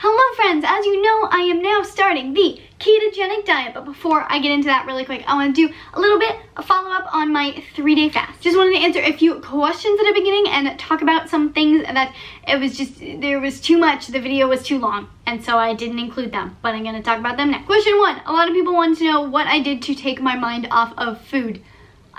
Hello friends, as you know, I am now starting the ketogenic diet, but before I get into that really quick, I want to do a little bit of follow-up on my 3-day fast. Just wanted to answer a few questions at the beginning and talk about some things that there was too much, the video was too long, and so I didn't include them, but I'm going to talk about them now. Question 1, a lot of people want to know what I did to take my mind off of food.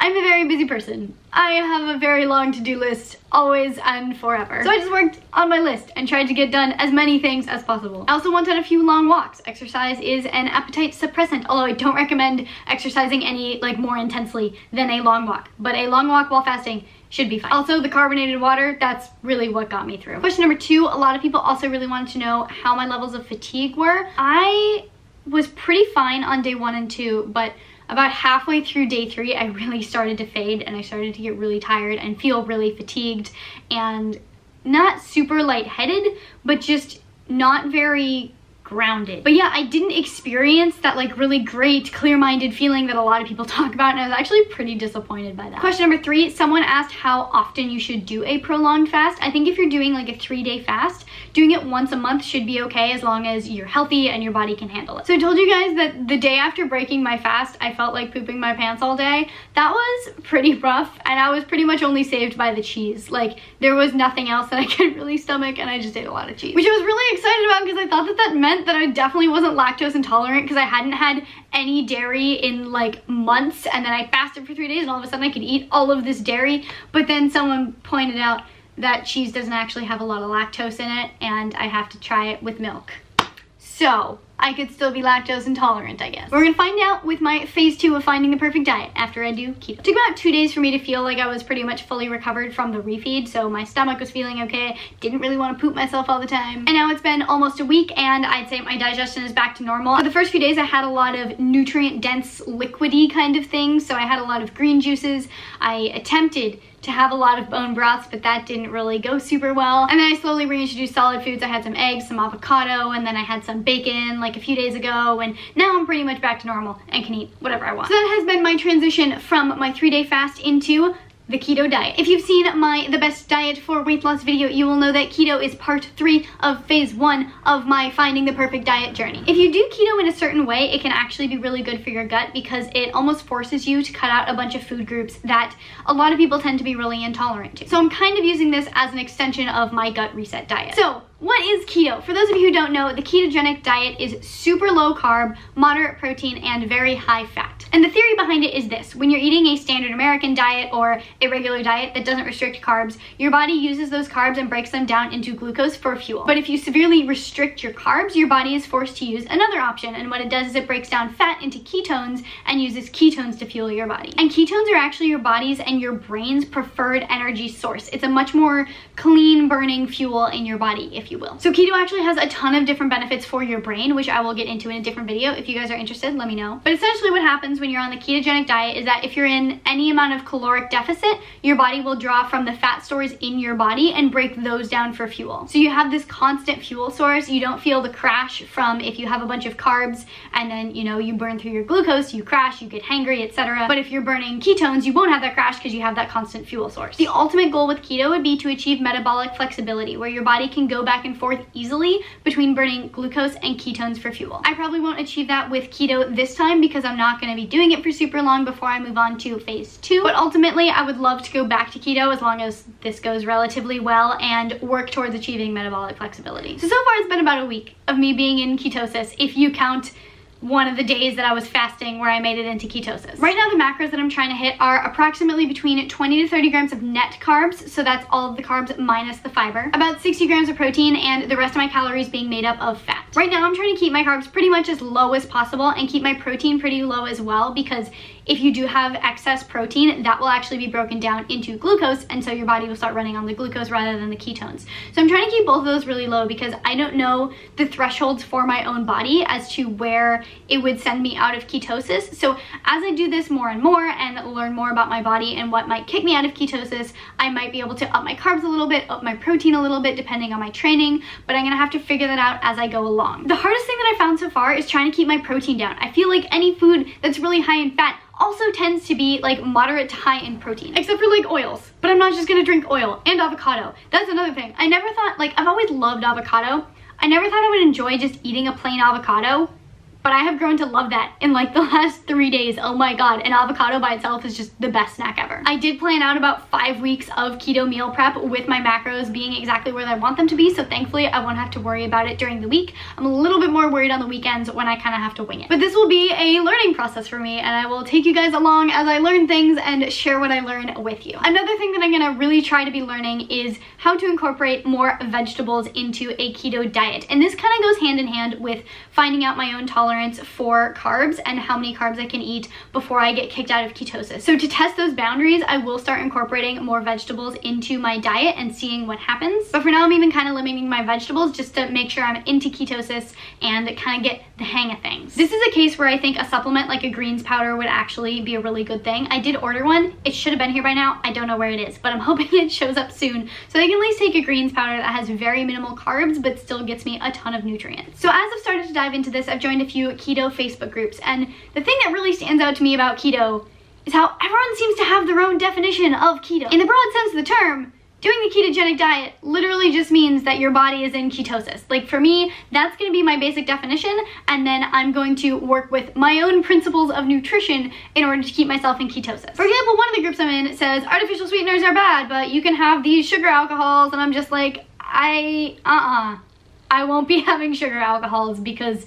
I'm a very busy person. I have a very long to-do list, always and forever. So I just worked on my list and tried to get done as many things as possible. I also went on a few long walks. Exercise is an appetite suppressant, although I don't recommend exercising any more intensely than a long walk. But a long walk while fasting should be fine. Also, the carbonated water, that's really what got me through. Question number 2, a lot of people also really wanted to know how my levels of fatigue were. I was pretty fine on day 1 and 2, but about halfway through day 3, I really started to fade and I started to get really tired and feel really fatigued and not super lightheaded, but just not very grounded. But yeah, I didn't experience that really great clear-minded feeling that a lot of people talk about, and I was actually pretty disappointed by that. Question number 3, someone asked how often you should do a prolonged fast. I think if you're doing a 3-day fast, doing it once a month should be okay as long as you're healthy and your body can handle it. So I told you guys that the day after breaking my fast, I felt like pooping my pants all day. That was pretty rough, and I was pretty much only saved by the cheese. There was nothing else that I could really stomach, and I just ate a lot of cheese, which I was really excited about because I thought that meant that I definitely wasn't lactose intolerant, because I hadn't had any dairy in months, and then I fasted for 3 days and all of a sudden I could eat all of this dairy. But then someone pointed out that cheese doesn't actually have a lot of lactose in it and I have to try it with milk. So I could still be lactose intolerant, I guess. We're gonna find out with my phase 2 of finding the perfect diet after I do keto. It took about 2 days for me to feel like I was pretty much fully recovered from the refeed, so my stomach was feeling okay. Didn't really want to poop myself all the time. And now it's been almost a week, and I'd say my digestion is back to normal. For the first few days, I had a lot of nutrient-dense, liquidy kind of things, so I had a lot of green juices. I attempted to have a lot of bone broths, but that didn't really go super well. And then I slowly reintroduced solid foods. I had some eggs, some avocado, and then I had some bacon a few days ago, and now I'm pretty much back to normal and can eat whatever I want. So that has been my transition from my 3-day fast into the keto diet. If you've seen my The Best Diet for Weight Loss video, you will know that keto is part 3 of phase 1 of my finding the perfect diet journey. If you do keto in a certain way, it can actually be really good for your gut because it almost forces you to cut out a bunch of food groups that a lot of people tend to be really intolerant to. So I'm kind of using this as an extension of my gut reset diet. So what is keto? For those of you who don't know, the ketogenic diet is super low carb, moderate protein, and very high fat. And the theory behind it is this: when you're eating a standard American diet or a regular diet that doesn't restrict carbs, your body uses those carbs and breaks them down into glucose for fuel. But if you severely restrict your carbs, your body is forced to use another option, and what it does is it breaks down fat into ketones and uses ketones to fuel your body. And ketones are actually your body's and your brain's preferred energy source. It's a much more clean burning fuel in your body, if you will. So keto actually has a ton of different benefits for your brain, which I will get into in a different video. If you guys are interested, let me know. But essentially what happens when you're on the ketogenic diet is that if you're in any amount of caloric deficit, your body will draw from the fat stores in your body and break those down for fuel. So you have this constant fuel source. You don't feel the crash from if you have a bunch of carbs and then, you know, you burn through your glucose, you crash, you get hangry, etc. But if you're burning ketones, you won't have that crash because you have that constant fuel source. The ultimate goal with keto would be to achieve metabolic flexibility, where your body can go back and forth easily between burning glucose and ketones for fuel. I probably won't achieve that with keto this time because I'm not going to be doing it for super long before I move on to phase 2. But ultimately, I would love to go back to keto as long as this goes relatively well and work towards achieving metabolic flexibility. So far it's been about a week of me being in ketosis, if you count one of the days that I was fasting where I made it into ketosis. Right now the macros that I'm trying to hit are approximately between 20 to 30 grams of net carbs, so that's all of the carbs minus the fiber, about 60 grams of protein, and the rest of my calories being made up of fat. Right now I'm trying to keep my carbs pretty much as low as possible and keep my protein pretty low as well, because if you do have excess protein, that will actually be broken down into glucose, and so your body will start running on the glucose rather than the ketones. So I'm trying to keep both of those really low because I don't know the thresholds for my own body as to where it would send me out of ketosis. So as I do this more and more and learn more about my body and what might kick me out of ketosis, I might be able to up my carbs a little bit, up my protein a little bit, depending on my training, but I'm gonna have to figure that out as I go along. The hardest thing that I found so far is trying to keep my protein down. I feel like any food that's really high in fat also tends to be moderate to high in protein, except for oils. But I'm not just gonna drink oil, and avocado. That's another thing. I never thought, I've always loved avocado. I never thought I would enjoy just eating a plain avocado, but I have grown to love that in like the last 3 days. Oh my God, an avocado by itself is just the best snack ever. I did plan out about 5 weeks of keto meal prep with my macros being exactly where I want them to be, so thankfully I won't have to worry about it during the week. I'm a little bit more worried on the weekends when I kind of have to wing it. But this will be a learning process for me, and I will take you guys along as I learn things and share what I learn with you. Another thing that I'm gonna really try to be learning is how to incorporate more vegetables into a keto diet. And this kind of goes hand in hand with finding out my own tolerance for carbs and how many carbs I can eat before I get kicked out of ketosis. So to test those boundaries, I will start incorporating more vegetables into my diet and seeing what happens. But for now, I'm even kind of limiting my vegetables just to make sure I'm into ketosis and kind of get the hang of things. This is a case where I think a supplement like a greens powder would actually be a really good thing. I did order one. It should have been here by now. I don't know where it is, but I'm hoping it shows up soon so I can at least take a greens powder that has very minimal carbs but still gets me a ton of nutrients. So as I've started to dive into this, I've joined a few keto Facebook groups, and the thing that really stands out to me about keto is how everyone seems to have their own definition of keto. In the broad sense of the term, doing the ketogenic diet literally just means that your body is in ketosis. Like for me, that's gonna be my basic definition, and then I'm going to work with my own principles of nutrition in order to keep myself in ketosis. For example, one of the groups I'm in says artificial sweeteners are bad, but you can have these sugar alcohols, and I'm just like, I won't be having sugar alcohols because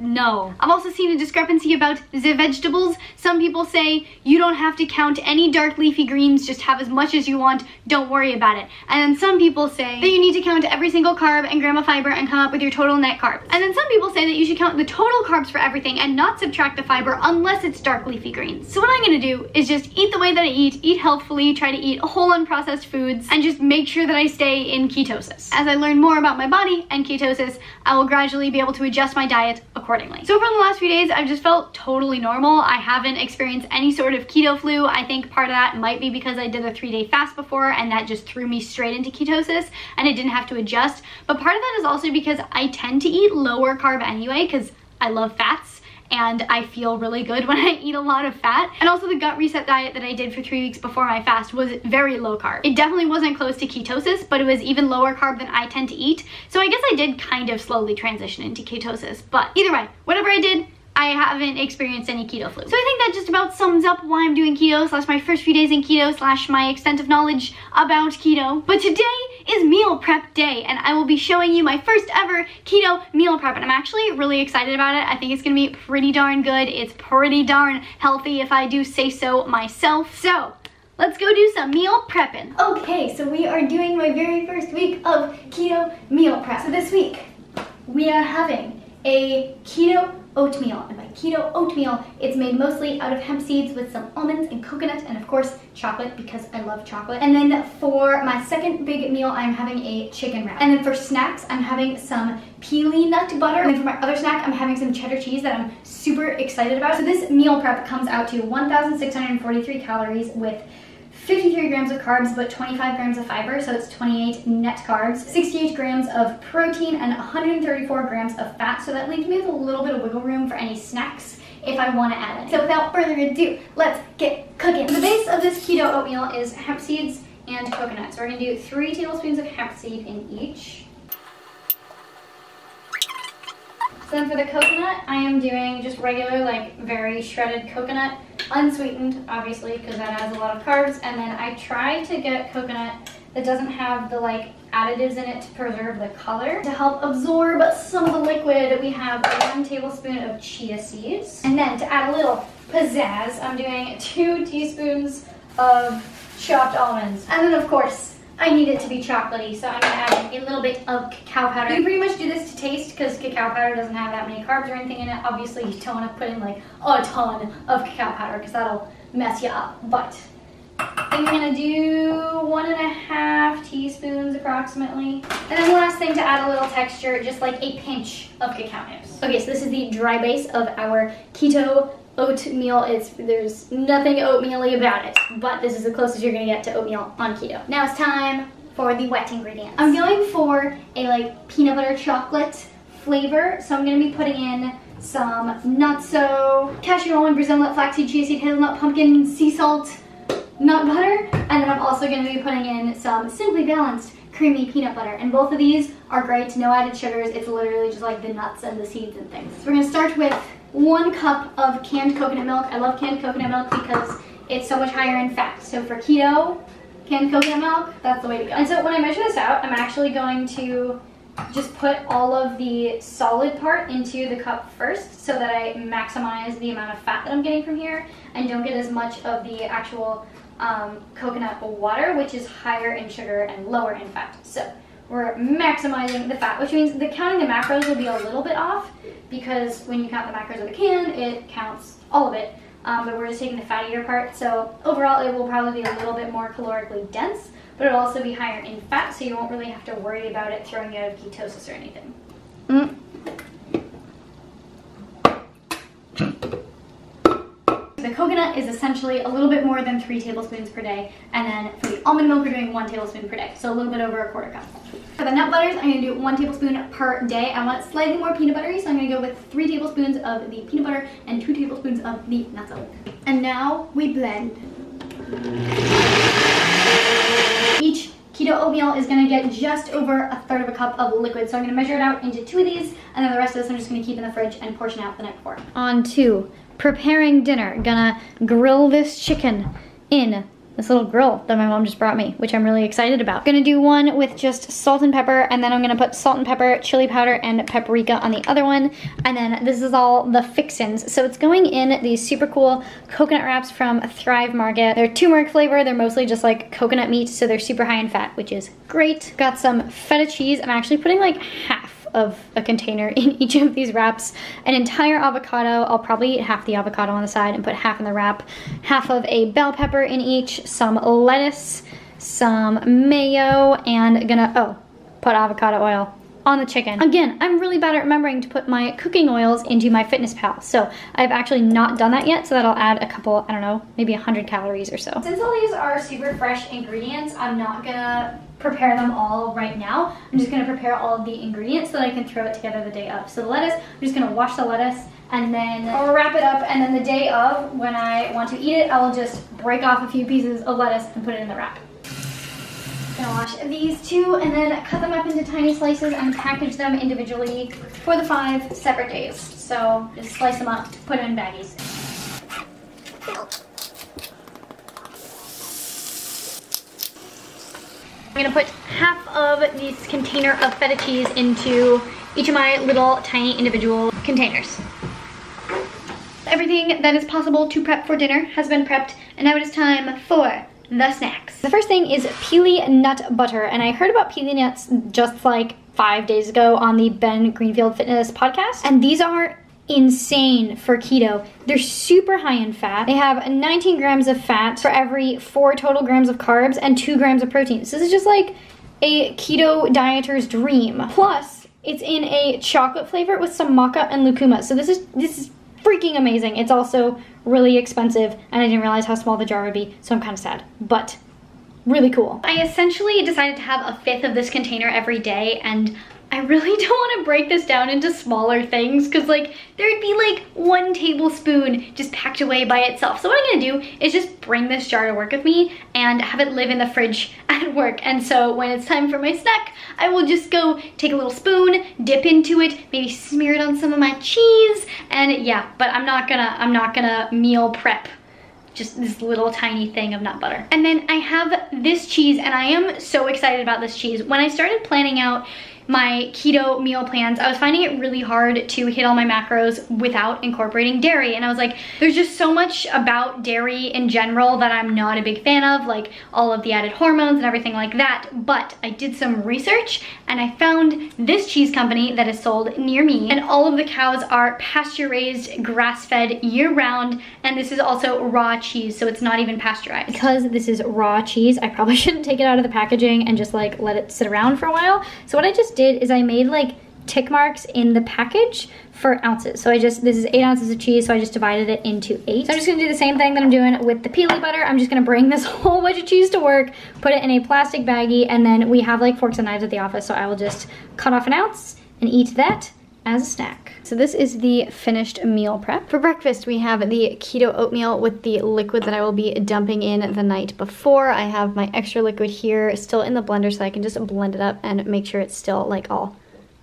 no. I've also seen a discrepancy about the vegetables. Some people say you don't have to count any dark leafy greens, just have as much as you want, don't worry about it. And then some people say that you need to count every single carb and gram of fiber and come up with your total net carbs. And then some people say that you should count the total carbs for everything and not subtract the fiber unless it's dark leafy greens. So what I'm gonna do is just eat the way that I eat healthfully, try to eat whole unprocessed foods, and just make sure that I stay in ketosis. As I learn more about my body and ketosis, I will gradually be able to adjust my diet accordingly. So for the last few days, I've just felt totally normal. I haven't experienced any sort of keto flu. I think part of that might be because I did a 3-day fast before, and that just threw me straight into ketosis and I didn't have to adjust. But part of that is also because I tend to eat lower carb anyway because I love fats, and I feel really good when I eat a lot of fat. And also the gut reset diet that I did for 3 weeks before my fast was very low carb. It definitely wasn't close to ketosis, but it was even lower carb than I tend to eat. So I guess I did kind of slowly transition into ketosis, but either way, whatever I did, I haven't experienced any keto flu. So I think that just about sums up why I'm doing keto / my first few days in keto / my extent of knowledge about keto. But today is meal prep day, and I will be showing you my first ever keto meal prep, and I'm actually really excited about it. I think it's gonna be pretty darn good. It's pretty darn healthy if I do say so myself. So let's go do some meal prepping. Okay, so we are doing my very first week of keto meal prep. So this week we are having a keto oatmeal, and by keto oatmeal, it's made mostly out of hemp seeds with some almonds and coconut and of course chocolate because I love chocolate. And then for my second big meal, I'm having a chicken wrap. And then for snacks, I'm having some pili nut butter. And then for my other snack, I'm having some cheddar cheese that I'm super excited about. So this meal prep comes out to 1,643 calories with 53 grams of carbs, but 25 grams of fiber, so it's 28 net carbs, 68 grams of protein, and 134 grams of fat, so that leaves me with a little bit of wiggle room for any snacks if I want to add it. So without further ado, let's get cooking. The base of this keto oatmeal is hemp seeds and coconut. So we're going to do 3 tablespoons of hemp seed in each. So then for the coconut, I am doing just regular, like very shredded coconut, unsweetened, obviously, because that adds a lot of carbs. And then I try to get coconut that doesn't have the like additives in it to preserve the color. To help absorb some of the liquid, we have 1 tablespoon of chia seeds. And then to add a little pizzazz, I'm doing 2 teaspoons of chopped almonds. And then of course, I need it to be chocolatey, so I'm gonna add a little bit of cacao powder. You can pretty much do this to taste because cacao powder doesn't have that many carbs or anything in it. Obviously, you don't wanna put in like a ton of cacao powder because that'll mess you up, but I'm gonna do 1.5 teaspoons approximately. And then the last thing to add a little texture, just like a pinch of cacao nibs. Okay, so this is the dry base of our keto oatmeal. There's nothing oatmeal-y about it, but this is the closest you're gonna get to oatmeal on keto. Now it's time for the wet ingredients. I'm going for a like peanut butter chocolate flavor, so I'm gonna be putting in some nutso, cashew almond, Brazil nut, flaxseed, chia seed, hazelnut, pumpkin, sea salt, nut butter, and then I'm also gonna be putting in some Simply Balanced creamy peanut butter. And both of these are great, no added sugars. It's literally just like the nuts and the seeds and things. So we're gonna start with 1 cup of canned coconut milk. I love canned coconut milk because it's so much higher in fat. So for keto, canned coconut milk, that's the way to go. And so when I measure this out, I'm actually going to just put all of the solid part into the cup first so that I maximize the amount of fat that I'm getting from here and don't get as much of the actual coconut water, which is higher in sugar and lower in fat. So we're maximizing the fat, which means the counting the macros will be a little bit off because when you count the macros of the can, it counts all of it. But we're just taking the fattier part. So overall, it will probably be a little bit more calorically dense, but it'll also be higher in fat, so you won't really have to worry about it throwing you out of ketosis or anything. The coconut is essentially a little bit more than 3 tablespoons per day, and then for the almond milk, we're doing 1 tablespoon per day, so a little bit over 1/4 cup. For the nut butters, I'm going to do 1 tablespoon per day. I want slightly more peanut buttery, so I'm going to go with 3 tablespoons of the peanut butter and 2 tablespoons of the nuts. And now we blend. Each keto oatmeal is going to get just over 1/3 cup of liquid. So I'm going to measure it out into 2 of these, and then the rest of this I'm just going to keep in the fridge and portion out the night before. On to preparing dinner. Gonna grill this chicken in this little grill that my mom just brought me, which I'm really excited about. Gonna do one with just salt and pepper, and then I'm gonna put salt and pepper, chili powder, and paprika on the other one. And then this is all the fixins. So it's going in these super cool coconut wraps from Thrive Market. They're turmeric flavor, they're mostly just like coconut meat, so they're super high in fat, which is great. Got some feta cheese. I'm actually putting like half of a container in each of these wraps. An entire avocado, I'll probably eat half the avocado on the side and put half in the wrap. Half of a bell pepper in each, some lettuce, some mayo, and gonna, put avocado oil on the chicken. Again, I'm really bad at remembering to put my cooking oils into my FitnessPal, so I've actually not done that yet, so that'll add a couple, I don't know, maybe 100 calories or so. Since all these are super fresh ingredients, I'm not gonna prepare them all right now. I'm just gonna prepare all of the ingredients so that I can throw it together the day of. So the lettuce, I'm just gonna wash the lettuce and then wrap it up, and then the day of, when I want to eat it, I will just break off a few pieces of lettuce and put it in the wrap. Gonna wash these 2 and then cut them up into tiny slices and package them individually for the 5 separate days. So just slice them up, put them in baggies. I'm gonna put half of this container of feta cheese into each of my little tiny individual containers. Everything that is possible to prep for dinner has been prepped, and now it is time for the snacks. The first thing is pili nut butter, and I heard about pili nuts just like 5 days ago on the Ben Greenfield Fitness podcast, and these are insane for keto. They're super high in fat. They have 19 grams of fat for every 4 total grams of carbs and 2 grams of protein. So this is just like a keto dieter's dream. Plus, it's in a chocolate flavor with some maca and lucuma. So this is freaking amazing. It's also really expensive, and I didn't realize how small the jar would be, so I'm kind of sad, but really cool. I essentially decided to have a 5th of this container every day, and I really don't want to break this down into smaller things because like there'd be like 1 tablespoon just packed away by itself. So what I'm gonna do is just bring this jar to work with me and have it live in the fridge at work. And so when it's time for my snack, I will just go take a little spoon, dip into it, maybe smear it on some of my cheese, and yeah, but I'm not gonna meal prep just this little tiny thing of nut butter. And then I have this cheese, and I am so excited about this cheese. When I started planning out my keto meal plans, I was finding it really hard to hit all my macros without incorporating dairy, and I was like, there's just so much about dairy in general that I'm not a big fan of, like all of the added hormones and everything like that. But I did some research and I found this cheese company that is sold near me, and all of the cows are pasture raised, grass fed year round, and this is also raw cheese, so it's not even pasteurized. Because this is raw cheese, I probably shouldn't take it out of the packaging and just like let it sit around for a while. So what I just did is I made like tick marks in the package for ounces. So this is 8 ounces of cheese, so I just divided it into 8. So I'm just gonna do the same thing that I'm doing with the pili butter. I'm just gonna bring this whole bunch of cheese to work, put it in a plastic baggie, and then we have like forks and knives at the office, so I will just cut off an ounce and eat that. as a snack. So this is the finished meal prep. For breakfast, we have the keto oatmeal with the liquid that I will be dumping in the night before. I have my extra liquid here still in the blender so I can just blend it up and make sure it's still like all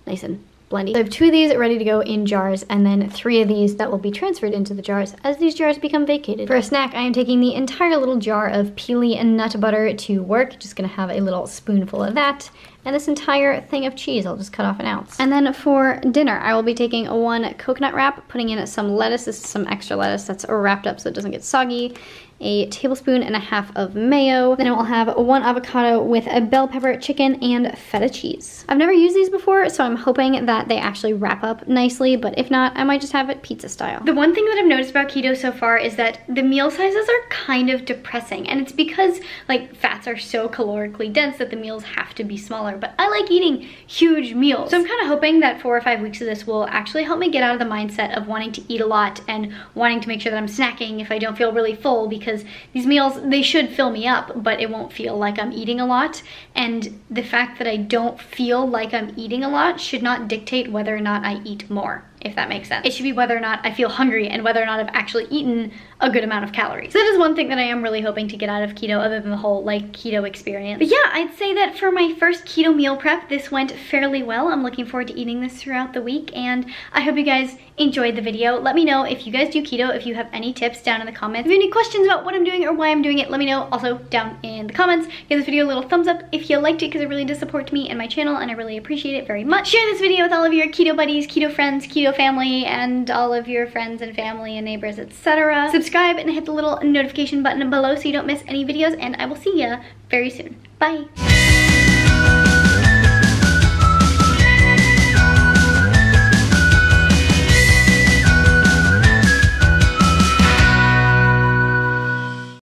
nice and blendy. So I have 2 of these ready to go in jars, and then 3 of these that will be transferred into the jars as these jars become vacated. For a snack, I am taking the entire little jar of Peely and nut butter to work. Just gonna have a little spoonful of that. And this entire thing of cheese, I'll just cut off an ounce. And then for dinner, I will be taking 1 coconut wrap, putting in some lettuce. This is some extra lettuce that's wrapped up so it doesn't get soggy. A 1.5 tablespoons of mayo. Then I will have 1 avocado with a bell pepper, chicken, and feta cheese. I've never used these before, so I'm hoping that they actually wrap up nicely, but if not, I might just have it pizza style. The one thing that I've noticed about keto so far is that the meal sizes are kind of depressing, and it's because like fats are so calorically dense that the meals have to be smaller. But I like eating huge meals. So I'm kind of hoping that 4 or 5 weeks of this will actually help me get out of the mindset of wanting to eat a lot and wanting to make sure that I'm snacking if I don't feel really full, because these meals, they should fill me up, but it won't feel like I'm eating a lot. And the fact that I don't feel like I'm eating a lot should not dictate whether or not I eat more, if that makes sense. It should be whether or not I feel hungry and whether or not I've actually eaten a good amount of calories. So that is one thing that I am really hoping to get out of keto, other than the whole like keto experience. But yeah, I'd say that for my first keto meal prep, this went fairly well. I'm looking forward to eating this throughout the week, and I hope you guys enjoyed the video. Let me know if you guys do keto, if you have any tips down in the comments. If you have any questions about what I'm doing or why I'm doing it, let me know also down in the comments. Give this video a little thumbs up if you liked it, because it really does support me and my channel, and I really appreciate it very much. Share this video with all of your keto buddies, keto friends, keto family, and all of your friends and family and neighbors, etc. Subscribe and hit the little notification button below so you don't miss any videos, and I will see ya very soon. Bye!